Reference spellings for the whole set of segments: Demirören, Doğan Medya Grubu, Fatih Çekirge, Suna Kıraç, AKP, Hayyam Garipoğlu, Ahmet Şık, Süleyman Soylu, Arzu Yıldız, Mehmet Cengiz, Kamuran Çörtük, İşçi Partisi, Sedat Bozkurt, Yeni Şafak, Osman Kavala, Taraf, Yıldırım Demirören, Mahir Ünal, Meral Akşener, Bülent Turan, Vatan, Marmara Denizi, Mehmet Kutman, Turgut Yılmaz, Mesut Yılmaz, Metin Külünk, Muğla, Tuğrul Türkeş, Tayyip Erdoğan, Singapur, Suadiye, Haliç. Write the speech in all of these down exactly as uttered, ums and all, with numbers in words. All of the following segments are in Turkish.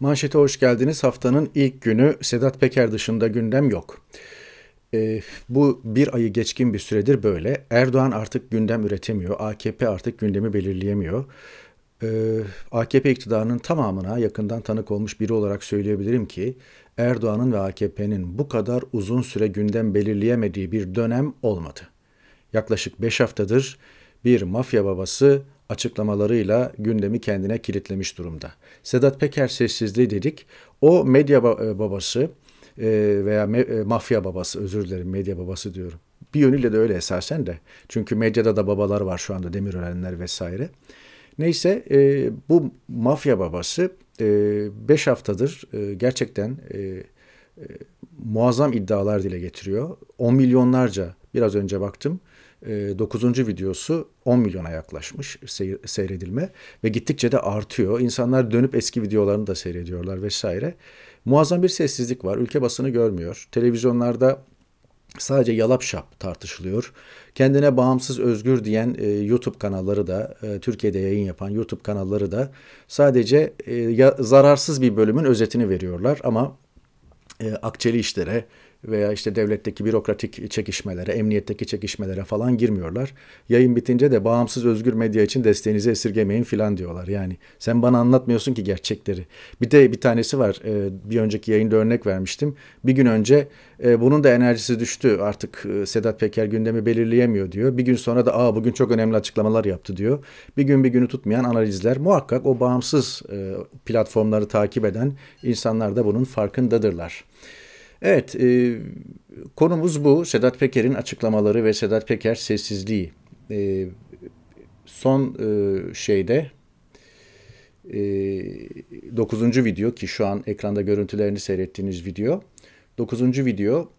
Manşete hoş geldiniz. Haftanın ilk günü Sedat Peker dışında gündem yok. E, bu bir ayı geçkin bir süredir böyle. Erdoğan artık gündem üretemiyor. A K P artık gündemi belirleyemiyor. E, A K P iktidarının tamamına yakından tanık olmuş biri olarak söyleyebilirim ki Erdoğan'ın ve A K P'nin bu kadar uzun süre gündem belirleyemediği bir dönem olmadı. Yaklaşık beş haftadır bir mafya babası açıklamalarıyla gündemi kendine kilitlemiş durumda. Sedat Peker sessizliği dedik. O medya babası veya mafya babası, özür dilerim medya babası diyorum. Bir yönüyle de öyle esasen de. Çünkü medyada da babalar var şu anda, Demirörenler vesaire. Neyse bu mafya babası beş haftadır gerçekten muazzam iddialar dile getiriyor. on milyonlarca, biraz önce baktım, dokuzuncu videosu on milyona yaklaşmış seyredilme ve gittikçe de artıyor. İnsanlar dönüp eski videolarını da seyrediyorlar vesaire. Muazzam bir sessizlik var. Ülke basını görmüyor. Televizyonlarda sadece yalap şap tartışılıyor. Kendine bağımsız, özgür diyen e, YouTube kanalları da, e, Türkiye'de yayın yapan YouTube kanalları da sadece e, ya, zararsız bir bölümün özetini veriyorlar ama e, akçeli işlere veya işte devletteki bürokratik çekişmelere, emniyetteki çekişmelere falan girmiyorlar. Yayın bitince de bağımsız özgür medya için desteğinizi esirgemeyin filan diyorlar. Yani sen bana anlatmıyorsun ki gerçekleri. Bir de bir tanesi var. Bir önceki yayında örnek vermiştim. Bir gün önce bunun da enerjisi düştü. Artık Sedat Peker gündemi belirleyemiyor diyor. Bir gün sonra da aa bugün çok önemli açıklamalar yaptı diyor. Bir gün bir günü tutmayan analizler, muhakkak o bağımsız platformları takip eden insanlar da bunun farkındadırlar. Evet, e, konumuz bu. Sedat Peker'in açıklamaları ve Sedat Peker sessizliği. E, son e, şeyde e, dokuzuncu video, ki şu an ekranda görüntülerini seyrettiğiniz video. dokuzuncu video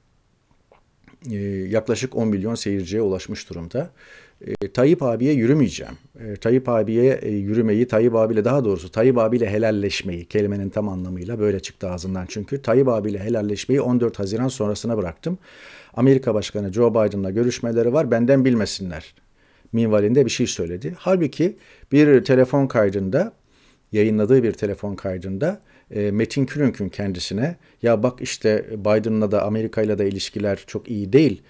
e, yaklaşık on milyon seyirciye ulaşmış durumda. E, Tayyip abiye yürümeyeceğim. E, Tayyip abiye e, yürümeyi, Tayyip abiyle daha doğrusu Tayyip abiyle helalleşmeyi, kelimenin tam anlamıyla böyle çıktı ağzından çünkü. Tayyip abiyle helalleşmeyi on dört Haziran sonrasına bıraktım. Amerika Başkanı Joe Biden'la görüşmeleri var, benden bilmesinler minvalinde bir şey söyledi. Halbuki bir telefon kaydında, yayınladığı bir telefon kaydında Metin Külünk'ün kendisine ya bak işte Biden'la da Amerika'yla da ilişkiler çok iyi değil,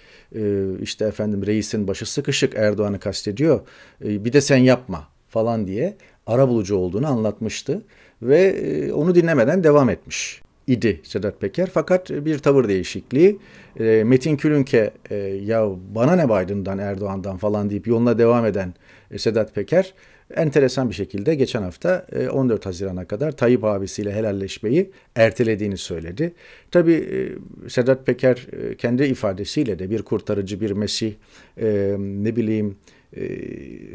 işte efendim reisin başı sıkışık, Erdoğan'ı kastediyor, bir de sen yapma falan diye arabulucu olduğunu anlatmıştı ve onu dinlemeden devam etmiş idi Sedat Peker. Fakat bir tavır değişikliği, Metin Külünk'e ya bana ne Biden'dan Erdoğan'dan falan deyip yoluna devam eden Sedat Peker enteresan bir şekilde geçen hafta on dört Haziran'a kadar Tayyip abisiyle helalleşmeyi ertelediğini söyledi. Tabii Sedat Peker kendi ifadesiyle de bir kurtarıcı, bir mesih, ne bileyim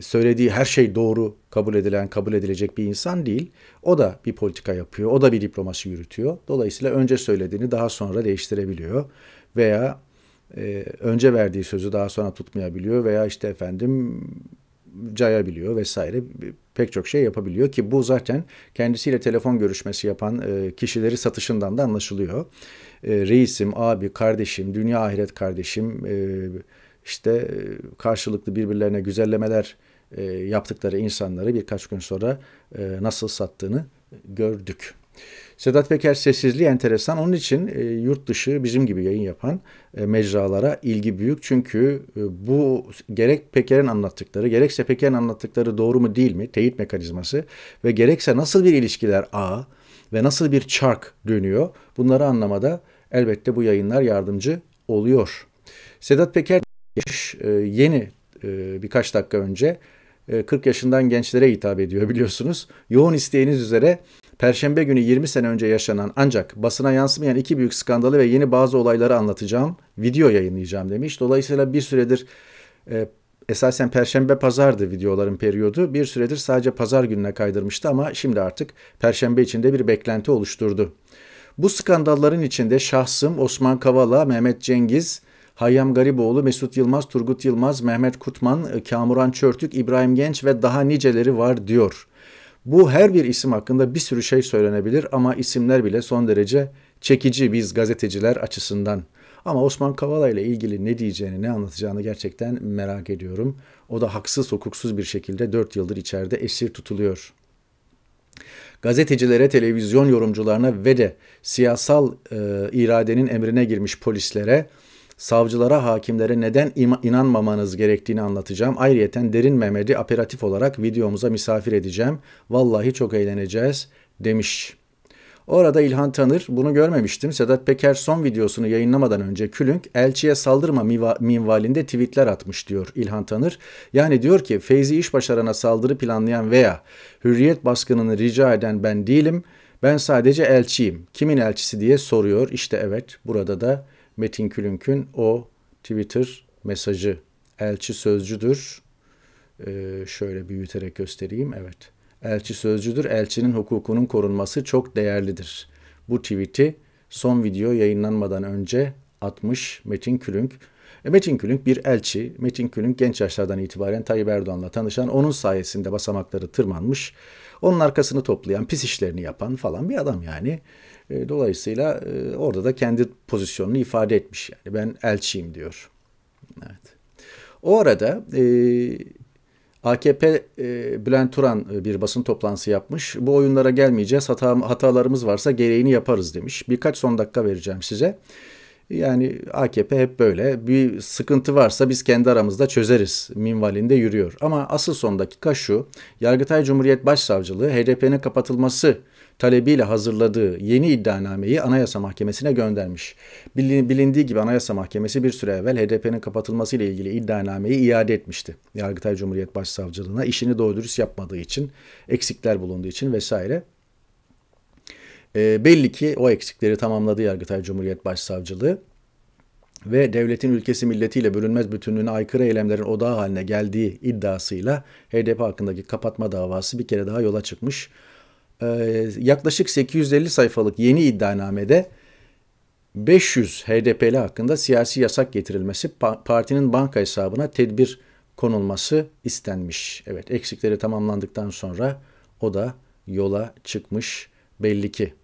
söylediği her şey doğru kabul edilen, kabul edilecek bir insan değil. O da bir politika yapıyor, o da bir diplomasi yürütüyor. Dolayısıyla önce söylediğini daha sonra değiştirebiliyor veya önce verdiği sözü daha sonra tutmayabiliyor veya işte efendim cayabiliyor vesaire, pek çok şey yapabiliyor ki bu zaten kendisiyle telefon görüşmesi yapan kişileri satışından da anlaşılıyor. Reisim, abi, kardeşim, dünya ahiret kardeşim, işte karşılıklı birbirlerine güzellemeler yaptıkları insanları birkaç gün sonra nasıl sattığını gördük. Sedat Peker sessizliği enteresan. Onun için e, yurt dışı bizim gibi yayın yapan e, mecralara ilgi büyük. Çünkü e, bu gerek Peker'in anlattıkları, gerekse Peker'in anlattıkları doğru mu değil mi teyit mekanizması ve gerekse nasıl bir ilişkiler ağı ve nasıl bir çark dönüyor, bunları anlamada elbette bu yayınlar yardımcı oluyor. Sedat Peker e, yeni e, birkaç dakika önce e, kırk yaşından gençlere hitap ediyor biliyorsunuz. Yoğun isteğiniz üzere Perşembe günü yirmi sene önce yaşanan ancak basına yansımayan iki büyük skandalı ve yeni bazı olayları anlatacağım, video yayınlayacağım demiş. Dolayısıyla bir süredir e, esasen Perşembe Pazar'dı videoların periyodu. Bir süredir sadece Pazar gününe kaydırmıştı ama şimdi artık Perşembe içinde bir beklenti oluşturdu. Bu skandalların içinde şahsım, Osman Kavala, Mehmet Cengiz, Hayyam Garipoğlu, Mesut Yılmaz, Turgut Yılmaz, Mehmet Kutman, Kamuran Çörtük, İbrahim Genç ve daha niceleri var diyor. Bu her bir isim hakkında bir sürü şey söylenebilir ama isimler bile son derece çekici biz gazeteciler açısından. Ama Osman Kavala ile ilgili ne diyeceğini, ne anlatacağını gerçekten merak ediyorum. O da haksız, hukuksuz bir şekilde dört yıldır içeride esir tutuluyor. gazetecilere, televizyon yorumcularına ve de siyasal e, iradenin emrine girmiş polislere, savcılara, hakimlere neden inanmamanız gerektiğini anlatacağım. Ayrıyeten Derin Mehmet'i aperatif olarak videomuza misafir edeceğim. Vallahi çok eğleneceğiz demiş. Orada İlhan Tanır, bunu görmemiştim, Sedat Peker son videosunu yayınlamadan önce Külünk elçiye saldırma minvalinde tweetler atmış diyor İlhan Tanır. Yani diyor ki Feyzi İşbaşaran'a saldırı planlayan veya Hürriyet baskınını rica eden ben değilim. Ben sadece elçiyim. Kimin elçisi diye soruyor. İşte evet, burada da Metin Külünk'ün o Twitter mesajı. Elçi sözcüdür. Ee, şöyle büyüterek göstereyim. Evet. Elçi sözcüdür. Elçinin hukukunun korunması çok değerlidir. Bu tweet'i son video yayınlanmadan önce atmış Metin Külünk. E Metin Külünk bir elçi. Metin Külünk genç yaşlardan itibaren Tayyip Erdoğan'la tanışan, onun sayesinde basamakları tırmanmış, onun arkasını toplayan, pis işlerini yapan falan bir adam yani. E, dolayısıyla e, orada da kendi pozisyonunu ifade etmiş. Yani ben elçiyim diyor. Evet. O arada... E, A K P e, Bülent Turan e, bir basın toplantısı yapmış. Bu oyunlara gelmeyeceğiz. Hata, hatalarımız varsa gereğini yaparız demiş. Birkaç son dakika vereceğim size. Yani A K P hep böyle. Bir sıkıntı varsa biz kendi aramızda çözeriz minvalinde yürüyor. Ama asıl son dakika şu. Yargıtay Cumhuriyet Başsavcılığı H D P'nin kapatılması talebiyle hazırladığı yeni iddianameyi Anayasa Mahkemesi'ne göndermiş. Bilindiği gibi Anayasa Mahkemesi bir süre evvel H D P'nin kapatılmasıyla ilgili iddianameyi iade etmişti. Yargıtay Cumhuriyet Başsavcılığına işini doğru dürüst yapmadığı için, eksikler bulunduğu için vesaire. E, belli ki o eksikleri tamamladı Yargıtay Cumhuriyet Başsavcılığı ve devletin ülkesi milletiyle bölünmez bütünlüğüne aykırı eylemlerin odağı haline geldiği iddiasıyla H D P hakkındaki kapatma davası bir kere daha yola çıkmış. Ee, yaklaşık sekiz yüz elli sayfalık yeni iddianamede beş yüz H D P'li hakkında siyasi yasak getirilmesi, pa- partinin banka hesabına tedbir konulması istenmiş. Evet, eksikleri tamamlandıktan sonra o da yola çıkmış belli ki.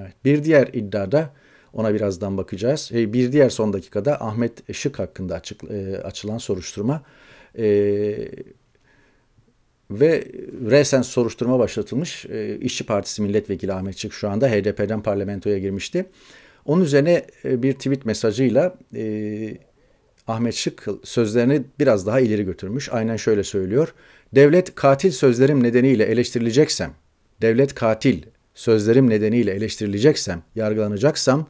Evet, bir diğer iddiada, ona birazdan bakacağız. Bir diğer son dakikada Ahmet Şık hakkında açık, e, açılan soruşturma. E, Ve resen soruşturma başlatılmış. İşçi Partisi Milletvekili Ahmet Şık şu anda H D P'den parlamentoya girmişti. Onun üzerine bir tweet mesajıyla e, Ahmet Şık sözlerini biraz daha ileri götürmüş. Aynen şöyle söylüyor. Devlet katil sözlerim nedeniyle eleştirileceksem, devlet katil sözlerim nedeniyle eleştirileceksem, yargılanacaksam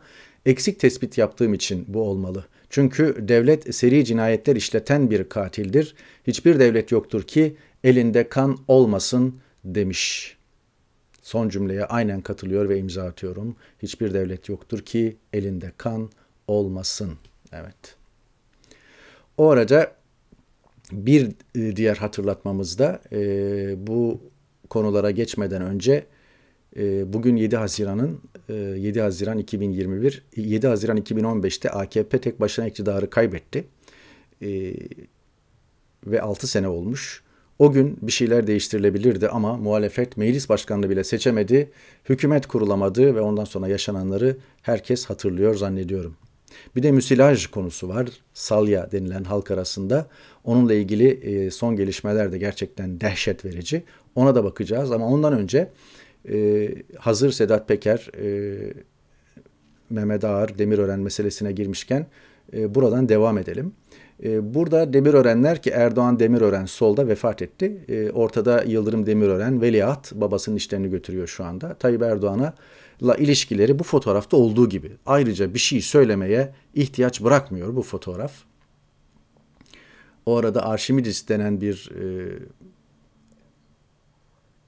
eksik tespit yaptığım için bu olmalı. Çünkü devlet seri cinayetler işleten bir katildir. Hiçbir devlet yoktur ki elinde kan olmasın demiş. Son cümleye aynen katılıyor ve imza atıyorum. Hiçbir devlet yoktur ki elinde kan olmasın. Evet. O arada bir diğer hatırlatmamızda e, bu konulara geçmeden önce e, bugün yedi Haziran'ın e, yedi Haziran iki bin yirmi bir, yedi Haziran iki bin on beş'te A K P tek başına iktidarı kaybetti e, ve altı sene olmuş. O gün bir şeyler değiştirilebilirdi ama muhalefet meclis başkanını bile seçemedi, hükümet kurulamadı ve ondan sonra yaşananları herkes hatırlıyor zannediyorum. Bir de müsilaj konusu var, salya denilen halk arasında. Onunla ilgili son gelişmeler de gerçekten dehşet verici. Ona da bakacağız ama ondan önce hazır Sedat Peker, Mehmet Ağar, Demirören meselesine girmişken buradan devam edelim. Burada Demirörenler ki Erdoğan Demirören solda vefat etti. Ortada Yıldırım Demirören veliaht, babasının işlerini götürüyor şu anda. Tayyip Erdoğan'la ilişkileri bu fotoğrafta olduğu gibi. Ayrıca bir şey söylemeye ihtiyaç bırakmıyor bu fotoğraf. O arada Arşimidis denen bir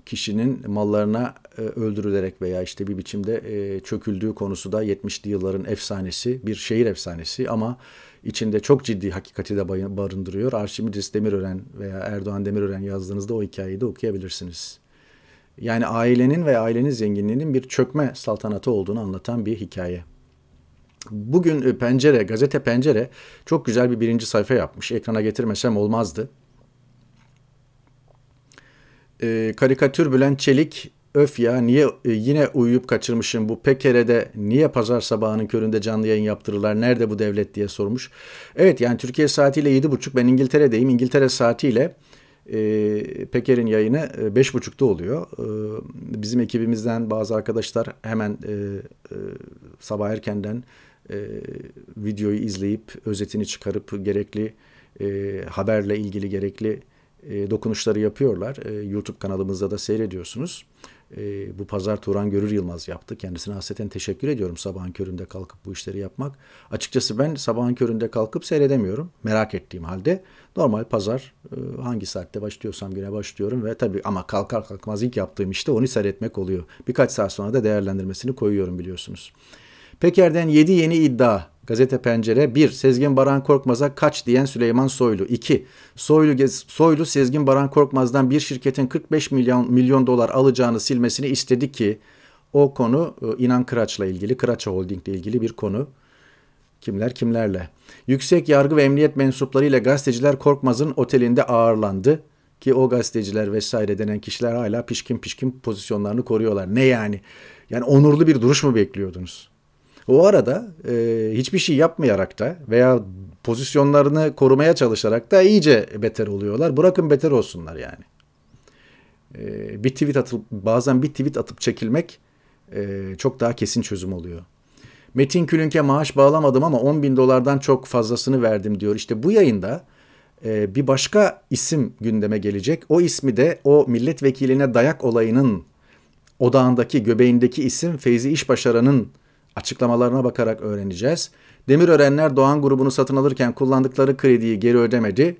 kişinin mallarına öldürülerek veya işte bir biçimde çöküldüğü konusu da yetmişli yılların efsanesi, bir şehir efsanesi ama İçinde çok ciddi hakikati de barındırıyor. Arşimidis Demirören veya Erdoğan Demirören yazdığınızda o hikayeyi de okuyabilirsiniz. Yani ailenin ve ailenin zenginliğinin bir çökme saltanatı olduğunu anlatan bir hikaye. Bugün Pencere, gazete Pencere çok güzel bir birinci sayfa yapmış. Ekrana getirmesem olmazdı. E, karikatür Bülent Çelik, öf ya niye e, yine uyuyup kaçırmışım bu Pekere'de, niye pazar sabahının köründe canlı yayın yaptırırlar, nerede bu devlet diye sormuş. Evet, yani Türkiye saatiyle yedi buçuk, ben İngiltere'deyim. İngiltere saatiyle E, Peker'in yayını beş buçukta oluyor. E, bizim ekibimizden bazı arkadaşlar hemen e, e, sabah erkenden e, videoyu izleyip özetini çıkarıp gerekli e, haberle ilgili gerekli e, dokunuşları yapıyorlar. E, YouTube kanalımızda da seyrediyorsunuz. E, bu pazar Turan Görür Yılmaz yaptı. Kendisine hasreten teşekkür ediyorum sabahın köründe kalkıp bu işleri yapmak. Açıkçası ben sabahın köründe kalkıp seyredemiyorum. Merak ettiğim halde normal pazar e, hangi saatte başlıyorsam güne başlıyorum ve tabii ama kalkar kalkmaz ilk yaptığım işte onu seyretmek oluyor. Birkaç saat sonra da değerlendirmesini koyuyorum biliyorsunuz. Peker'den yedi yeni iddia. Gazete Pencere. Bir. Sezgin Baran Korkmaz'a kaç diyen Süleyman Soylu. İki. Soylu, Soylu Sezgin Baran Korkmaz'dan bir şirketin kırk beş milyon dolar alacağını silmesini istedi ki o konu İnan Kıraç'la ilgili, Kıraç Holding'le ilgili bir konu. Kimler kimlerle? Yüksek yargı ve emniyet mensuplarıyla gazeteciler Korkmaz'ın otelinde ağırlandı. Ki o gazeteciler vesaire denen kişiler hala pişkin pişkin pozisyonlarını koruyorlar. Ne yani? Yani onurlu bir duruş mu bekliyordunuz? O arada e, hiçbir şey yapmayarak da veya pozisyonlarını korumaya çalışarak da iyice beter oluyorlar. Bırakın beter olsunlar yani. E, bir tweet atıp bazen bir tweet atıp çekilmek e, çok daha kesin çözüm oluyor. Metin Külünk'e maaş bağlamadım ama on bin dolardan çok fazlasını verdim diyor. İşte bu yayında e, bir başka isim gündeme gelecek. O ismi de o milletvekiline dayak olayının odağındaki, göbeğindeki isim Feyzi İşbaşaran'ın açıklamalarına bakarak öğreneceğiz. Demirörenler Doğan grubunu satın alırken kullandıkları krediyi geri ödemedi.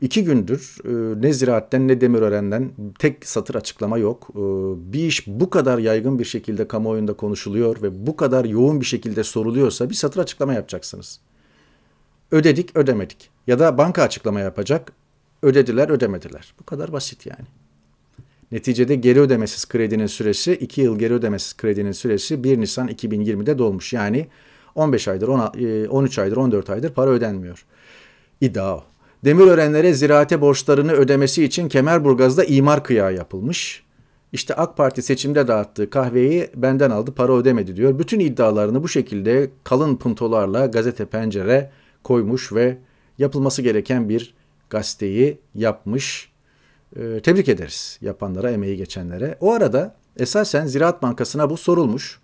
İki gündür ne Ziraat'ten ne Demirören'den tek satır açıklama yok. Bir iş bu kadar yaygın bir şekilde kamuoyunda konuşuluyor ve bu kadar yoğun bir şekilde soruluyorsa bir satır açıklama yapacaksınız. Ödedik, ödemedik. Ya da banka açıklama yapacak. Ödediler, ödemediler. Bu kadar basit yani. Neticede geri ödemesiz kredinin süresi, iki yıl geri ödemesiz kredinin süresi bir Nisan iki bin yirmi'de dolmuş. Yani on beş aydır, on üç aydır, on dört aydır para ödenmiyor. İddia o. Demirörenlere ziraate borçlarını ödemesi için Kemerburgaz'da imar kıyağı yapılmış. İşte AK Parti seçimde dağıttığı kahveyi benden aldı, para ödemedi diyor. Bütün iddialarını bu şekilde kalın puntolarla Gazete Pencere koymuş ve yapılması gereken bir gazeteyi yapmış. Tebrik ederiz yapanlara, emeği geçenlere. O arada esasen Ziraat Bankası'na bu sorulmuş.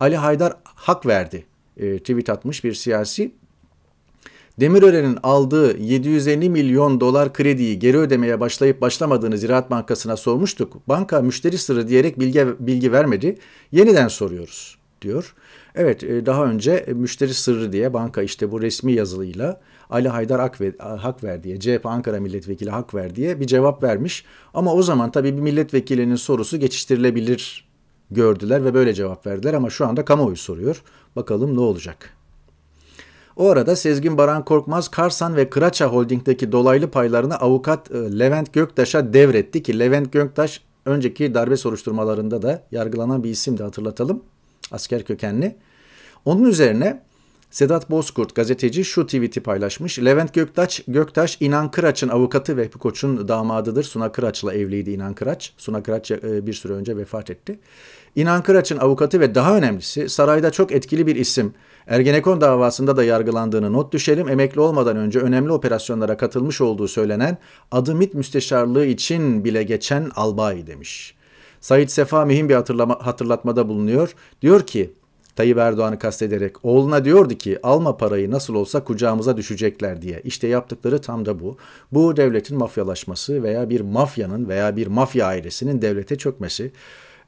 Ali Haydar hak verdi. E, tweet atmış bir siyasi. Demirören'in aldığı yedi yüz elli milyon dolar krediyi geri ödemeye başlayıp başlamadığını Ziraat Bankası'na sormuştuk. Banka müşteri sırrı diyerek bilgi, bilgi vermedi. Yeniden soruyoruz diyor. Evet, daha önce müşteri sırrı diye banka işte bu resmi yazılıyla Ali Haydar hak ver diye, C H P Ankara milletvekili hak ver diye bir cevap vermiş. Ama o zaman tabii bir milletvekilinin sorusu geçiştirilebilir gördüler ve böyle cevap verdiler ama şu anda kamuoyu soruyor. Bakalım ne olacak? O arada Sezgin Baran Korkmaz, Karsan ve Kıraça Holding'deki dolaylı paylarını avukat Levent Göktaş'a devretti ki Levent Göktaş önceki darbe soruşturmalarında da yargılanan bir isim de hatırlatalım. Asker kökenli. Onun üzerine Sedat Bozkurt gazeteci şu tweet'i paylaşmış. Levent Göktaş, Göktaş İnan Kıraç'ın avukatı ve Vehbi Koç'un damadıdır. Suna Kıraç'la evliydi İnan Kıraç. Suna Kıraç bir süre önce vefat etti. İnan Kıraç'ın avukatı ve daha önemlisi sarayda çok etkili bir isim. Ergenekon davasında da yargılandığını not düşelim. Emekli olmadan önce önemli operasyonlara katılmış olduğu söylenen adı MİT müsteşarlığı için bile geçen albay demiş. Said Sefa mühim bir hatırlama, hatırlatmada bulunuyor. Diyor ki Tayyip Erdoğan'ı kastederek oğluna diyordu ki alma parayı nasıl olsa kucağımıza düşecekler diye. İşte yaptıkları tam da bu. Bu devletin mafyalaşması veya bir mafyanın veya bir mafya ailesinin devlete çökmesi.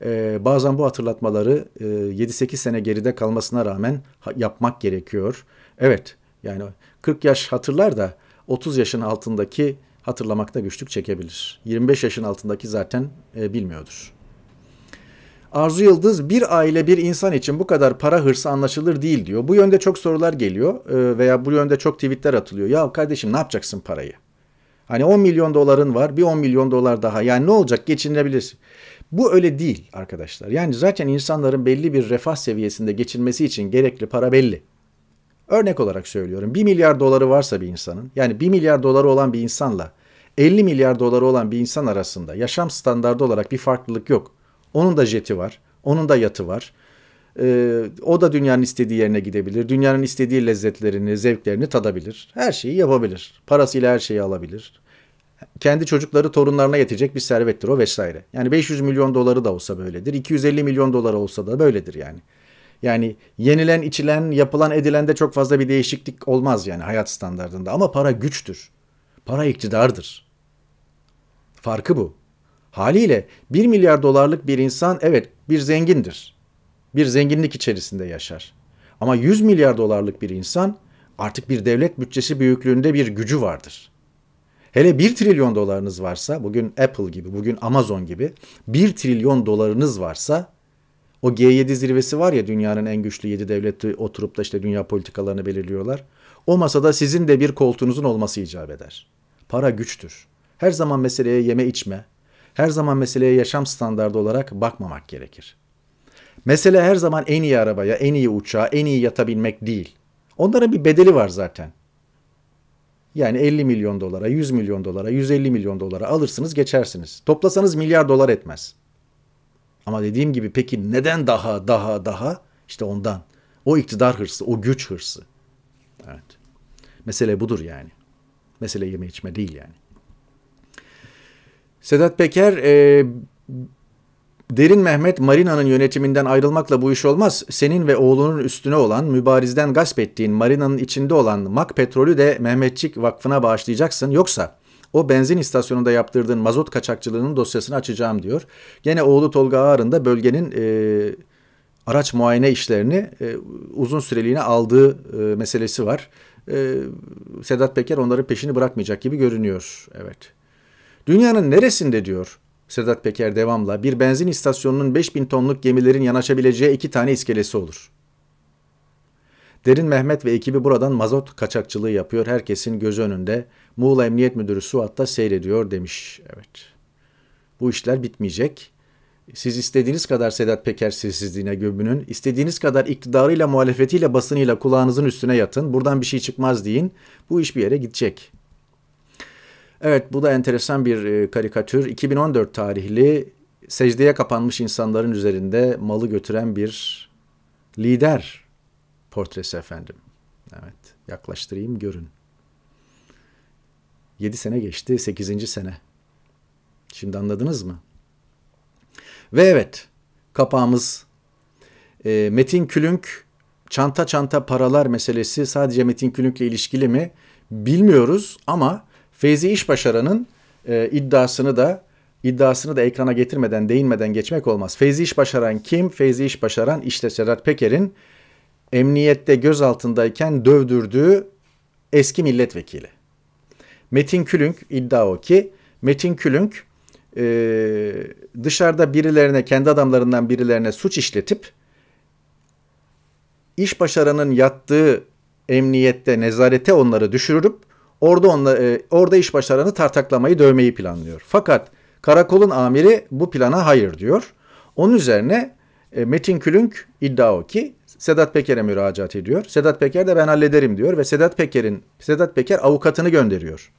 Ee, bazen bu hatırlatmaları e, yedi sekiz sene geride kalmasına rağmen ha, yapmak gerekiyor. Evet yani kırk yaş hatırlar da otuz yaşın altındaki hatırlamakta güçlük çekebilir. yirmi beş yaşın altındaki zaten e, bilmiyordur. Arzu Yıldız bir aile bir insan için bu kadar para hırsı anlaşılır değil diyor. Bu yönde çok sorular geliyor veya bu yönde çok tweetler atılıyor. Ya kardeşim ne yapacaksın parayı? Hani on milyon doların var, bir on milyon dolar daha. Yani ne olacak, geçinebilirsin. Bu öyle değil arkadaşlar. Yani zaten insanların belli bir refah seviyesinde geçinmesi için gerekli para belli. Örnek olarak söylüyorum, bir milyar doları varsa bir insanın, yani bir milyar doları olan bir insanla elli milyar doları olan bir insan arasında yaşam standardı olarak bir farklılık yok. Onun da jeti var, onun da yatı var. Ee, o da dünyanın istediği yerine gidebilir. Dünyanın istediği lezzetlerini, zevklerini tadabilir. Her şeyi yapabilir. Parasıyla her şeyi alabilir. kendi çocukları, torunlarına yetecek bir servettir o vesaire. Yani beş yüz milyon doları da olsa böyledir. iki yüz elli milyon doları olsa da böyledir yani. Yani yenilen, içilen, yapılan, edilen de çok fazla bir değişiklik olmaz yani hayat standartında. Ama para güçtür. Para iktidardır. Farkı bu. Haliyle bir milyar dolarlık bir insan evet bir zengindir. Bir zenginlik içerisinde yaşar. Ama yüz milyar dolarlık bir insan artık bir devlet bütçesi büyüklüğünde bir gücü vardır. Hele bir trilyon dolarınız varsa, bugün Apple gibi, bugün Amazon gibi bir trilyon dolarınız varsa, o G yedi zirvesi var ya, dünyanın en güçlü yedi devleti oturup da işte dünya politikalarını belirliyorlar. O masada sizin de bir koltuğunuzun olması icap eder. Para güçtür. Her zaman meseleye yeme içme, her zaman meseleye yaşam standardı olarak bakmamak gerekir. Mesele her zaman en iyi arabaya, en iyi uçağa, en iyi yatabilmek değil. Onların bir bedeli var zaten. Yani elli milyon dolara, yüz milyon dolara, yüz elli milyon dolara alırsınız, geçersiniz. Toplasanız milyar dolar etmez. Ama dediğim gibi peki neden daha daha daha? İşte ondan. O iktidar hırsı, o güç hırsı. Evet. Mesele budur yani. Mesele yeme içme değil yani. Sedat Peker, e, Derin Mehmet Marina'nın yönetiminden ayrılmakla bu iş olmaz. Senin ve oğlunun üstüne olan, mübarizden gasp ettiğin Marina'nın içinde olan Mak Petrol'ü de Mehmetçik Vakfı'na bağışlayacaksın. Yoksa o benzin istasyonunda yaptırdığın mazot kaçakçılığının dosyasını açacağım diyor. Gene oğlu Tolga Ağar'ın da bölgenin e, araç muayene işlerini e, uzun süreliğine aldığı e, meselesi var. E, Sedat Peker onların peşini bırakmayacak gibi görünüyor. Evet. Dünyanın neresinde diyor Sedat Peker devamla, bir benzin istasyonunun beş bin tonluk gemilerin yanaşabileceği iki tane iskelesi olur. Derin Mehmet ve ekibi buradan mazot kaçakçılığı yapıyor. Herkesin gözü önünde. Muğla Emniyet Müdürü Suat'ta seyrediyor demiş. Evet. Bu işler bitmeyecek. Siz istediğiniz kadar Sedat Peker sessizliğine gömünün. İstediğiniz kadar iktidarıyla, muhalefetiyle, basınıyla kulağınızın üstüne yatın. Buradan bir şey çıkmaz deyin. Bu iş bir yere gidecek. Evet, bu da enteresan bir karikatür. iki bin on dört tarihli secdeye kapanmış insanların üzerinde malı götüren bir lider portresi efendim. Evet, yaklaştırayım görün. yedi sene geçti, sekizinci sene. Şimdi anladınız mı? Ve evet, kapağımız e, Metin Külünk, çanta çanta paralar meselesi sadece Metin Külünk'le ilişkili mi bilmiyoruz ama Feyzi İşbaşaran'ın e, iddiasını da iddiasını da ekrana getirmeden, değinmeden geçmek olmaz. Feyzi İşbaşaran kim? Feyzi İşbaşaran işte Sedat Peker'in emniyette gözaltındayken dövdürdüğü eski milletvekili. Metin Külünk, iddia o ki Metin Külünk e, dışarıda birilerine, kendi adamlarından birilerine suç işletip İşbaşaran'ın yattığı emniyette, nezarete onları düşürüp Orada, onla, e, orada İşbaşaran'ı tartaklamayı, dövmeyi planlıyor. Fakat karakolun amiri bu plana hayır diyor. Onun üzerine e, Metin Külünk, iddia o ki, Sedat Peker'e müracaat ediyor. Sedat Peker de ben hallederim diyor ve Sedat Peker'in Sedat Peker avukatını gönderiyor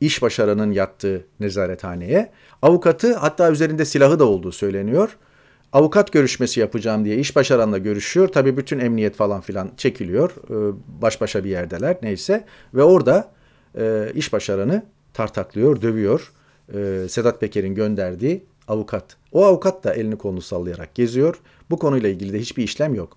İşbaşaran'ın yattığı nezarethaneye. Avukatı, hatta üzerinde silahı da olduğu söyleniyor. Avukat görüşmesi yapacağım diye İşbaşaran'la görüşüyor. Tabii bütün emniyet falan filan çekiliyor. E, baş başa bir yerdeler neyse ve orada Ee, İşbaşaran'ı tartaklıyor, dövüyor. Ee, Sedat Peker'in gönderdiği avukat. O avukat da elini kolunu sallayarak geziyor. Bu konuyla ilgili de hiçbir işlem yok.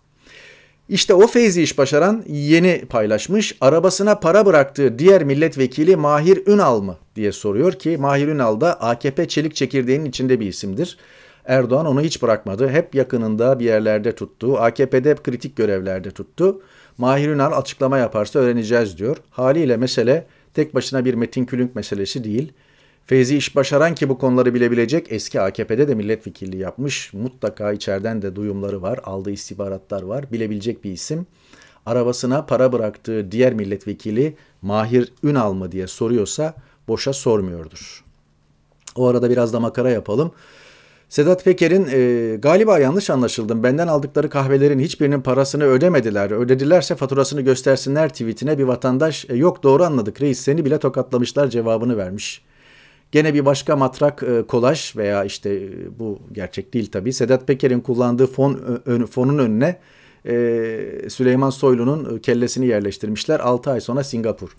İşte o Feyzi İşbaşaran yeni paylaşmış. Arabasına para bıraktığı diğer milletvekili Mahir Ünal mı diye soruyor ki Mahir Ünal da A K P çelik çekirdeğinin içinde bir isimdir. Erdoğan onu hiç bırakmadı. Hep yakınında bir yerlerde tuttu. A K P'de hep kritik görevlerde tuttu. Mahir Ünal açıklama yaparsa öğreneceğiz diyor. Haliyle mesele tek başına bir Metin Külünk meselesi değil. Feyzi İşbaşaran ki bu konuları bilebilecek, eski A K P'de de milletvekilliği yapmış. Mutlaka içeriden de duyumları var, aldığı istihbaratlar var. Bilebilecek bir isim. Arabasına para bıraktığı diğer milletvekili Mahir Ünal mı diye soruyorsa boşa sormuyordur. O arada biraz da makara yapalım. Sedat Peker'in e, galiba yanlış anlaşıldım, benden aldıkları kahvelerin hiçbirinin parasını ödemediler. Ödedilerse faturasını göstersinler tweetine bir vatandaş e, yok doğru anladık reis seni bile tokatlamışlar cevabını vermiş. Gene bir başka matrak e, kolaj veya işte e, bu gerçek değil tabii. Sedat Peker'in kullandığı fon, ö, ön, fonun önüne e, Süleyman Soylu'nun kellesini yerleştirmişler. altı ay sonra Singapur.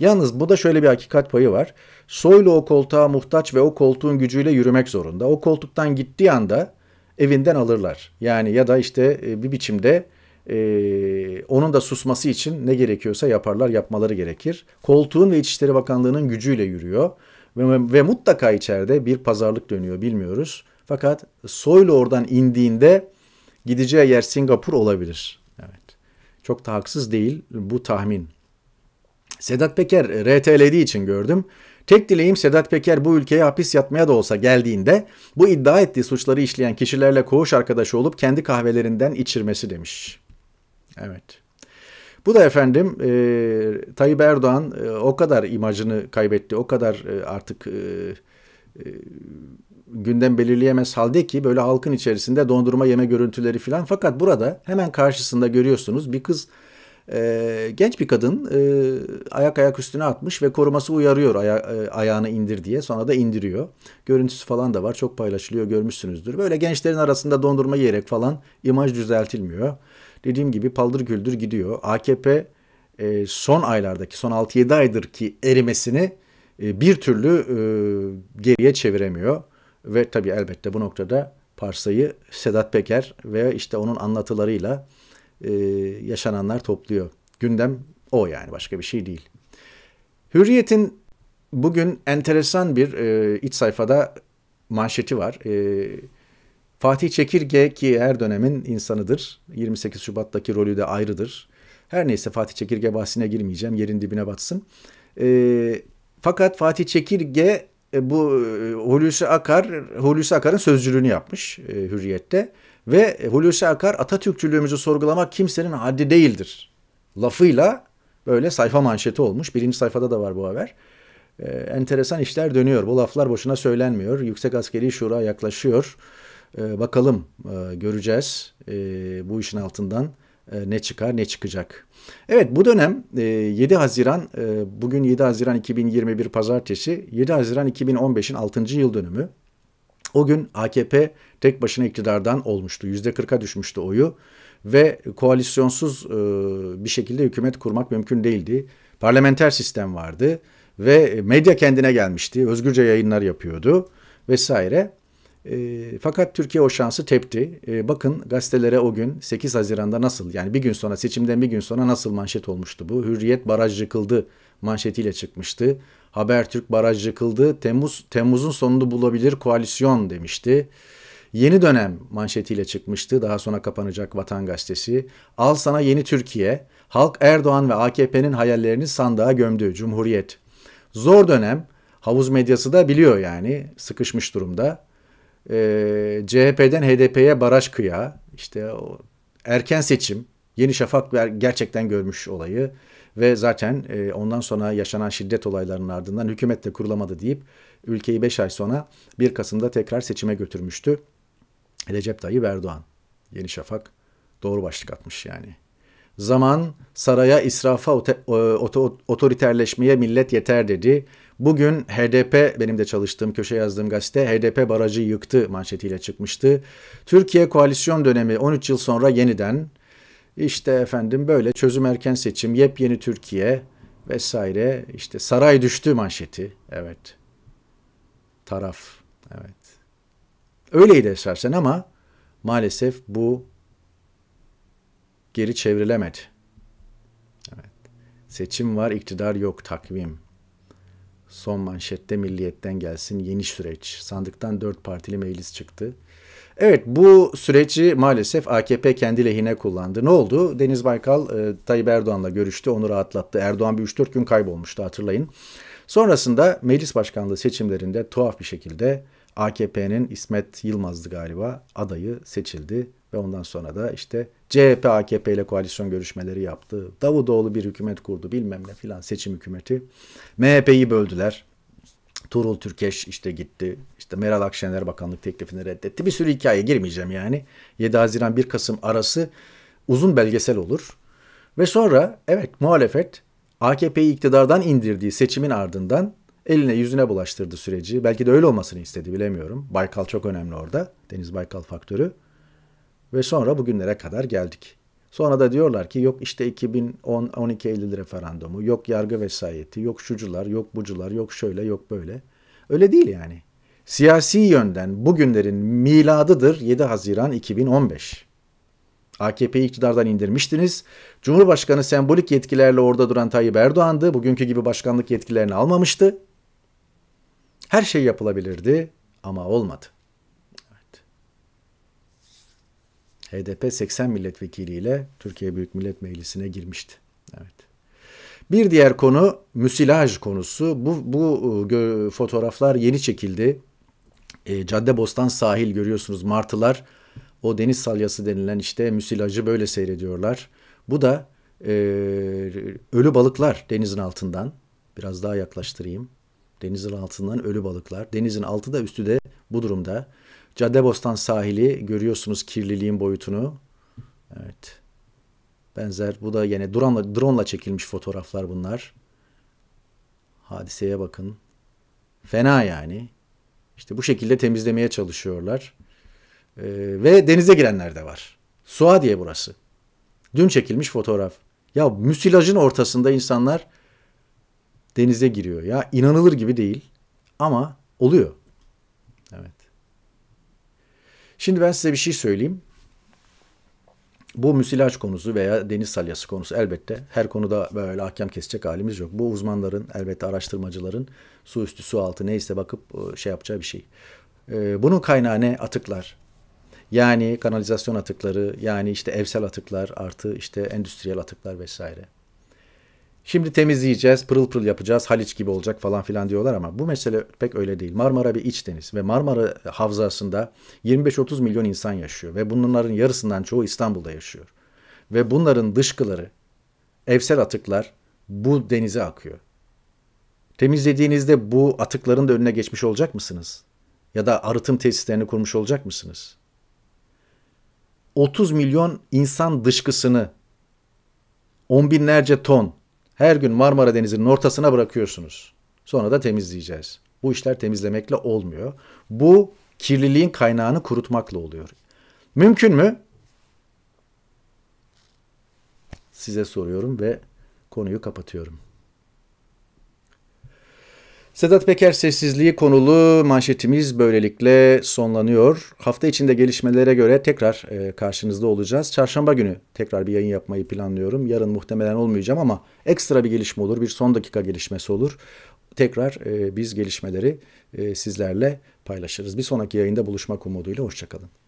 Yalnız bu da şöyle bir hakikat payı var. Soylu o koltuğa muhtaç ve o koltuğun gücüyle yürümek zorunda. O koltuktan gittiği anda evinden alırlar. Yani ya da işte bir biçimde e, onun da susması için ne gerekiyorsa yaparlar, yapmaları gerekir. Koltuğun ve İçişleri Bakanlığı'nın gücüyle yürüyor. Ve, ve mutlaka içeride bir pazarlık dönüyor, bilmiyoruz. Fakat Soylu oradan indiğinde gideceği yer Singapur olabilir. Evet. Çok da haksız değil bu tahmin. Sedat Peker R T L'diği için gördüm. Tek dileğim Sedat Peker bu ülkeye hapis yatmaya da olsa geldiğinde bu iddia ettiği suçları işleyen kişilerle koğuş arkadaşı olup kendi kahvelerinden içirmesi demiş. Evet. Bu da efendim e, Tayyip Erdoğan e, o kadar imajını kaybetti, o kadar e, artık e, e, gündem belirleyemez halde ki böyle halkın içerisinde dondurma yeme görüntüleri falan. Fakat burada hemen karşısında görüyorsunuz bir kız, e, genç bir kadın e, ayak ayak üstüne atmış ve koruması uyarıyor aya, e, ayağını indir diye, sonra da indiriyor. Görüntüsü falan da var, çok paylaşılıyor, görmüşsünüzdür. Böyle gençlerin arasında dondurma yiyerek falan imaj düzeltilmiyor. Dediğim gibi paldır güldür gidiyor. A K P e, son aylardaki, son altı yedi aydır ki erimesini e, bir türlü e, geriye çeviremiyor. Ve tabii elbette bu noktada parsayı Sedat Peker ve işte onun anlatılarıyla e, yaşananlar topluyor. Gündem o yani, başka bir şey değil. Hürriyet'in bugün enteresan bir e, iç sayfada manşeti var. E, Fatih Çekirge, ki her dönemin insanıdır. yirmi sekiz Şubat'taki rolü de ayrıdır. Her neyse, Fatih Çekirge bahsine girmeyeceğim. Yerin dibine batsın. E, fakat Fatih Çekirge bu Hulusi Akar, Hulusi Akar'ın sözcülüğünü yapmış e, Hürriyet'te. Ve Hulusi Akar, Atatürkçülüğümüzü sorgulamak kimsenin haddi değildir lafıyla böyle sayfa manşeti olmuş. Birinci sayfada da var bu haber. E, enteresan işler dönüyor. Bu laflar boşuna söylenmiyor. Yüksek Askeri Şura yaklaşıyor. Ee, bakalım ee, göreceğiz ee, bu işin altından e, ne çıkar, ne çıkacak. Evet, bu dönem e, yedi Haziran, e, bugün yedi Haziran iki bin yirmi bir Pazartesi, yedi Haziran iki bin on beş'in altıncı yıl dönümü. O gün A K P tek başına iktidardan olmuştu. yüzde kırk'a düşmüştü oyu ve koalisyonsuz e, bir şekilde hükümet kurmak mümkün değildi. Parlamenter sistem vardı ve medya kendine gelmişti. Özgürce yayınlar yapıyordu vesaire. E, fakat Türkiye o şansı tepti. E, bakın gazetelere o gün sekiz Haziran'da nasıl, yani bir gün sonra, seçimden bir gün sonra nasıl manşet olmuştu bu. Hürriyet baraj yıkıldı manşetiyle çıkmıştı. Habertürk baraj yıkıldı. Temmuz, Temmuz'un sonunu bulabilir koalisyon demişti. Yeni dönem manşetiyle çıkmıştı. Daha sonra kapanacak Vatan Gazetesi. Al sana yeni Türkiye. Halk Erdoğan ve A K P'nin hayallerini sandığa gömdü. Cumhuriyet. Zor dönem. Havuz medyası da biliyor yani. Sıkışmış durumda. Ee, C H P'den H D P'ye baraj kıya, işte o erken seçim, Yeni Şafak gerçekten görmüş olayı ve zaten e, ondan sonra yaşanan şiddet olaylarının ardından hükümet de kurulamadı deyip ülkeyi beş ay sonra bir Kasım'da tekrar seçime götürmüştü Recep Tayyip Erdoğan. Yeni Şafak doğru başlık atmış yani. Zaman saraya, israfa, otoriterleşmeye millet yeter dedi. Bugün H D P, benim de çalıştığım, köşe yazdığım gazete, H D P barajı yıktı manşetiyle çıkmıştı. Türkiye koalisyon dönemi on üç yıl sonra yeniden, işte efendim böyle çözüm, erken seçim, yepyeni Türkiye vesaire, işte saray düştü manşeti. Evet. Taraf. Evet. Öyleydi esasen ama maalesef bu geri çevrilemedi. Evet. Seçim var, iktidar yok, takvim. Son manşette Milliyet'ten gelsin, yeni süreç. Sandıktan dört partili meclis çıktı. Evet, bu süreci maalesef A K P kendi lehine kullandı. Ne oldu? Deniz Baykal e, Tayyip Erdoğan'la görüştü, onu rahatlattı. Erdoğan bir üç dört gün kaybolmuştu, hatırlayın. Sonrasında meclis başkanlığı seçimlerinde tuhaf bir şekilde A K P'nin İsmet Yılmaz'dı galiba adayı seçildi. Ve ondan sonra da işte C H P A K P ile koalisyon görüşmeleri yaptı. Davutoğlu bir hükümet kurdu, bilmem ne filan, seçim hükümeti. M H P'yi böldüler. Tuğrul Türkeş işte gitti. İşte Meral Akşener bakanlık teklifini reddetti. Bir sürü hikaye, girmeyeceğim yani. yedi Haziran bir Kasım arası uzun belgesel olur. Ve sonra evet, muhalefet A K P'yi iktidardan indirdiği seçimin ardından eline yüzüne bulaştırdı süreci. Belki de öyle olmasını istedi, bilemiyorum. Baykal çok önemli orada. Deniz Baykal faktörü. Ve sonra bugünlere kadar geldik. Sonra da diyorlar ki yok işte iki bin on on iki Eylül referandumu, yok yargı vesayeti, yok şucular, yok bucular, yok şöyle, yok böyle. Öyle değil yani. Siyasi yönden bugünlerin miladıdır yedi Haziran iki bin on beş. A K P'yi iktidardan indirmiştiniz. Cumhurbaşkanı sembolik yetkilerle orada duran Tayyip Erdoğan'dı. Bugünkü gibi başkanlık yetkilerini almamıştı. Her şey yapılabilirdi ama olmadı. Evet. H D P seksen milletvekiliyle Türkiye Büyük Millet Meclisi'ne girmişti. Evet. Bir diğer konu müsilaj konusu. Bu, bu fotoğraflar yeni çekildi. E, Caddebostan sahil görüyorsunuz, martılar. O deniz salyası denilen işte müsilajı böyle seyrediyorlar. Bu da e, ölü balıklar denizin altından. Biraz daha yaklaştırayım. Denizin altından ölü balıklar. Denizin altı da üstü de bu durumda. Caddebostan sahili görüyorsunuz, kirliliğin boyutunu. Evet. Benzer, bu da yine drone, drone'la çekilmiş fotoğraflar bunlar. Hadiseye bakın. Fena yani. İşte bu şekilde temizlemeye çalışıyorlar. Ee, ve denize girenler de var. Suadiye burası. Dün çekilmiş fotoğraf. Ya müsilajın ortasında insanlar denize giriyor. Ya inanılır gibi değil. Ama oluyor. Evet. Şimdi ben size bir şey söyleyeyim. Bu müsilaj konusu veya deniz salyası konusu elbette her konuda böyle ahkam kesecek halimiz yok. Bu uzmanların, elbette araştırmacıların su üstü, su altı neyse bakıp şey yapacağı bir şey. Ee, bunun kaynağı ne? Atıklar. Yani kanalizasyon atıkları, yani işte evsel atıklar artı işte endüstriyel atıklar vesaire. Şimdi temizleyeceğiz, pırıl pırıl yapacağız, Haliç gibi olacak falan filan diyorlar ama bu mesele pek öyle değil. Marmara bir iç deniz ve Marmara Havzası'nda yirmi beş otuz milyon insan yaşıyor ve bunların yarısından çoğu İstanbul'da yaşıyor. Ve bunların dışkıları, evsel atıklar bu denize akıyor. Temizlediğinizde bu atıkların da önüne geçmiş olacak mısınız? Ya da arıtım tesislerini kurmuş olacak mısınız? otuz milyon insan dışkısını, on binlerce ton, her gün Marmara Denizi'nin ortasına bırakıyorsunuz. Sonra da temizleyeceğiz. Bu işler temizlemekle olmuyor. Bu kirliliğin kaynağını kurutmakla oluyor. Mümkün mü? Size soruyorum ve konuyu kapatıyorum. Sedat Peker sessizliği konulu manşetimiz böylelikle sonlanıyor. Hafta içinde gelişmelere göre tekrar karşınızda olacağız. Çarşamba günü tekrar bir yayın yapmayı planlıyorum. Yarın muhtemelen olmayacağım ama ekstra bir gelişme olur, bir son dakika gelişmesi olur. Tekrar biz gelişmeleri sizlerle paylaşırız. Bir sonraki yayında buluşmak umuduyla hoşça kalın.